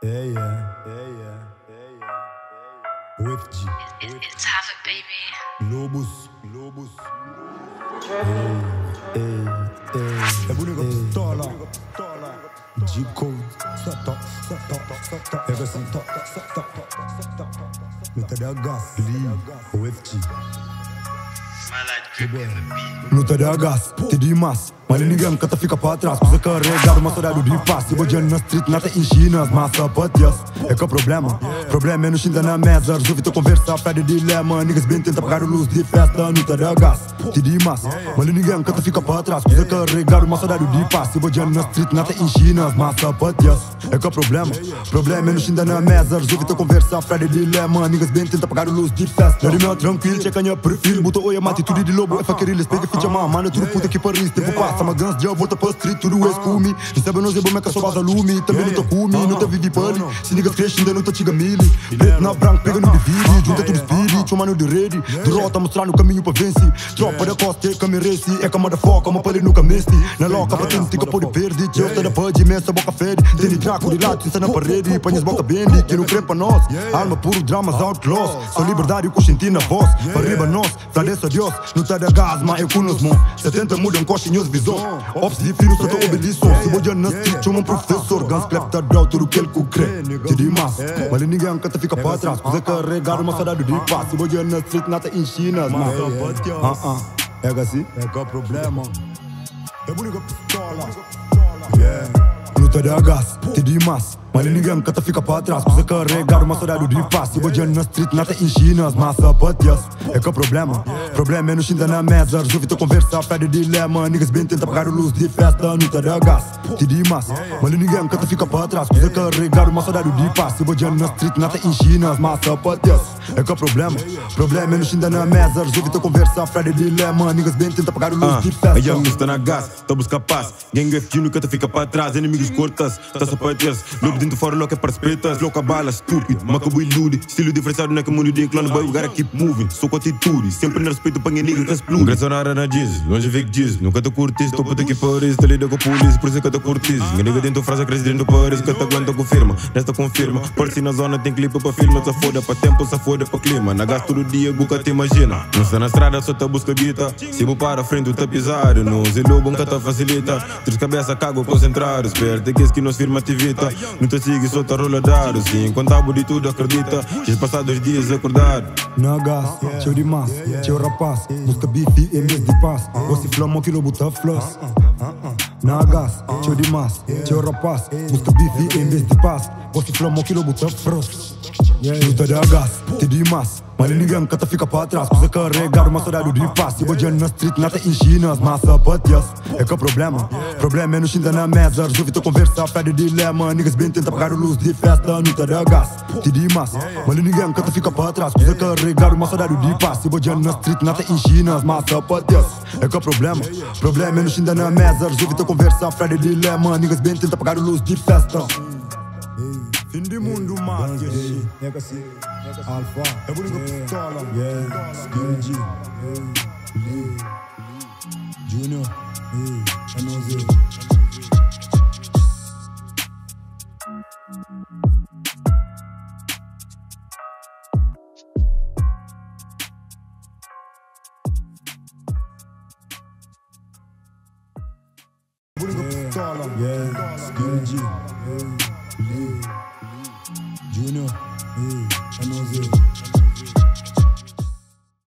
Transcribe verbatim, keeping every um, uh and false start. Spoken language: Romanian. Yeah, yeah, yeah, yeah, yeah, yeah. O F G. It's, it's, it's have it, baby. Globus, Globus. Ei, ei, ei. É bonito com pistola. G-Code. Sata, sata, sata. É assim, sata, sata, sata. Luta de gás, Lee, O F G. Nu te dea gas, te dimas. Mai lenigăm ca te fica pe atras. Spusă că regadul mă sorea lui Bipas. E bă genă street, n-ar te inșină-s masă pătios. E că problema, probleme nu-și întâlnemează. Rezolvi-te conversa, fea de dilemă. Niggas bine tenta pe care o luz de festă. Nu te dea gas, te dimas. Mai lenigăm ca te fica pe atras. Spusă că regadul mă sorea lui Bipas. E bă genă street, n-ar te inșină-s masă pătios. E că problema, probleme nu-și întâlnemează. Rezolvi-te conversa, fea de dilemă. Niggas bine tenta pe care o luz de festă. Dar eu tranquil, ce că ne perfil, buto o e atitudine de lobo. E facerile, spui că fiice mama, nu putea că păriste. Să mă gândesc de-o voltă pe street, tu nu ești cu mii. Nu se bănoze bă mea ca s-o bază lumii. Te venută cu mii, nu te vivi pălii. Si niggas creștinde, nu te cigă milii. Betna, branc, pregă nu de vili. Junte tu de spiri, ciuma nu de ready. Durota, mă stranu, caminho pe vensi. Tropa de coste, că mi resi. E ca mă de foca, mă păli, nu ca mesti. Ne loca, pătânti, că pori perdi. Ce o stă de păgi, mea să boca feri. Teni dracu, relați, înseamnă păreri. Păi boca bendi, că nu crem pe nos. Armă puru, drama, zau clos. Sau libertariu cu șintina vos. Părriba nos, frade serios. Nu te de gaz, mai e cunos, mă. Se tentă mult în coș și news. Ops de firul să te obeliso. Se băgea în street, ce un profesor. Gans clepta dreau, te ruchel cu cre. Te dimas, mă lenigă încă te fica pe atras. Scuze că regarul mă s-a dat de dipas. Se băgea în street, n-a te inșină-s, mă. E găsit? E ca problemă. E bunică pistola. Nu te dea gas, te dimas. Mă lenigăm că te fica pe atras. Scuze că regarul mă s-a dat de dipas. Se băgea în street, n-a te inșină-s, mă. Să pătias, e ca problemă. Probleme nu-și întâlnemează, rezolvi-te conversa, fea de dilemă. Niggas bine tenta pe care o luz de festă. Nu te dea gas, te dimas. Mă lenigăm ca te fica pe atras. Scuze că regarul mă s-a dat de dipas. Se băgea în street, n-a te inșină-s, mă. Să pătias, e ca problemă. Probleme nu-și întâlnemează, rezolvi-te conversa, fea de dilemă. Niggas bine tenta pe care o luz de festă. Eu nu stă na gas, te busca pas. Gang F G nu că te fica pe atras. Inimigos cortas, tá să pătias. Dentro fora loca para respeitas, louca bala, estúpido. Maca boi lude, estilo diferenciado na comunidade de inclano. Boy, o cara keep moving, sou com atitude. Sempre na respeito para ninguém que explode. Gracionar na diz, longe fico diz. Nunca te curtis, tô puta que paris. Te lida com a polícia, por isso que te curtis. Ninguém dentro frase, cresce dentro paris. Que te aguenta confirma, nesta confirma. Parece na zona, tem clipe para filma. Só foda para tempo, só foda para clima. Na gasto do dia, buca te imagina. Não está na estrada, só te busca guita. Se vou para a frente, tá pisar. Não se lobo, nunca te facilita. Três cabeça, cago, concentrar. Esperta que esse que nos firma te evita. Te sigue, solta a rola d'aro. Sim, contabo de tudo, acredita. Diz passados dias acordado. Na gás, cheio de massa, cheio rapaz. Busca bife em vez de paz. Você flama que não bota floss. Na gás, cheio de massa, cheio rapaz. Busca bife em vez de paz. Você flama que não bota floss. Luta de gás, te dimas. Mai lenigăm că te fica pe atras. Scuze că regarul mă s-a dat de dipas. Se băgea în street, n-ar te inșină-s, mă. Să pătias, e ca problemă. Probleme nu-și întâlnemează, rezolvi-te conversa, fea de dilemă. Niggas bine tenta pe care o luz de festă. Nu te dea gas, te dimas. Mai lenigăm că te fica pe atras. Scuze că regarul mă s-a dat de dipas. Se băgea în street, n-ar te inșină-s, mă. Să pătias, e ca problemă. Probleme nu-și întâlnemează, rezolvi-te conversa, fea de dilemă. Niggas bine tenta pe care o luz de festă. Fim de mundo, mano. Alfa. É bonito pistola. Skinji. Lee. Junior. É nozinho. É bonito pistola. Skinji. Lee. Junior, hey, I know this.